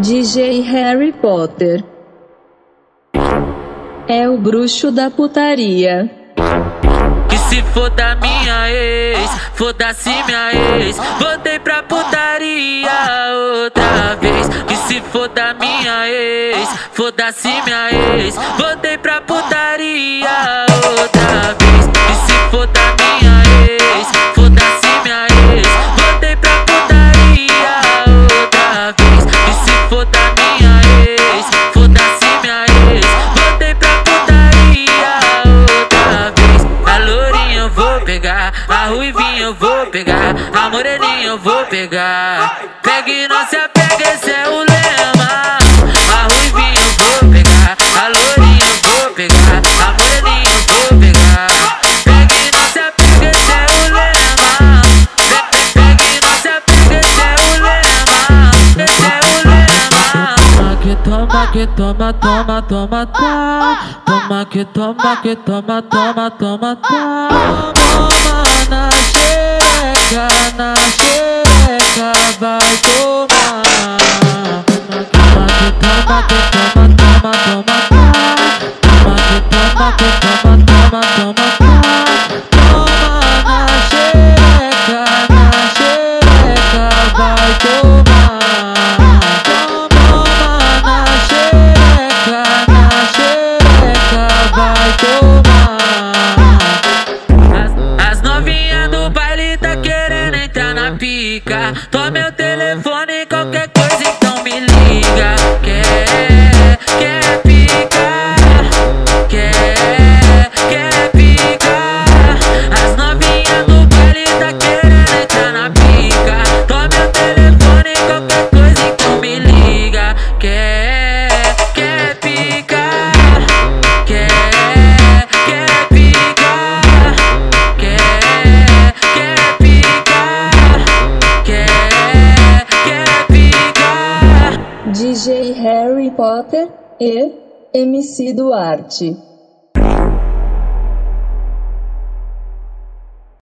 DJ Harry Potter é o bruxo da putaria. E se for da minha ex, foda-se minha ex, voltei pra putaria outra vez. E se for da minha ex, foda-se minha ex, voltei pra putaria outra vez. E se for da minha ex, foda-se minha ex, voltei pra putaria outra vez. E se for da minha ex, foda-se minha ex, voltei pra putaria outra vez. A lourinha eu vou pegar, a ruivinha eu vou pegar, a moreninha eu vou pegar. Pega e não se apega, esse é o lema. A ruivinha eu vou pegar, a lourinha eu vou pegar, a moreninha eu vou pegar. Pega e não se apega, esse é o lema. Pega e não se apega, esse é o lema. Esse é o lema. Toma que toma, que toma, toma, toma, tá. Toma que toma, que toma, toma, toma, tá. Toma na xereca, na xereca, vai tomar. Toma que toma, que toma, toma, toma, tá. Toma que toma, que toma, toma, toma, tá. Toma na xereca, vai tomar. Toma na xereca, vai tomar. As novinhas do baile tá querendo entrar na pica. Toma meu telefone, qualquer coisa então me liga. Quer pica, quer pica. As novinhas do baile tá querendo entrar na pica. Toma meu telefone, qualquer coisa então me liga. Quer pica, quer pica, quer pica, quer pica. DJ Harry Potter e MC Duartt.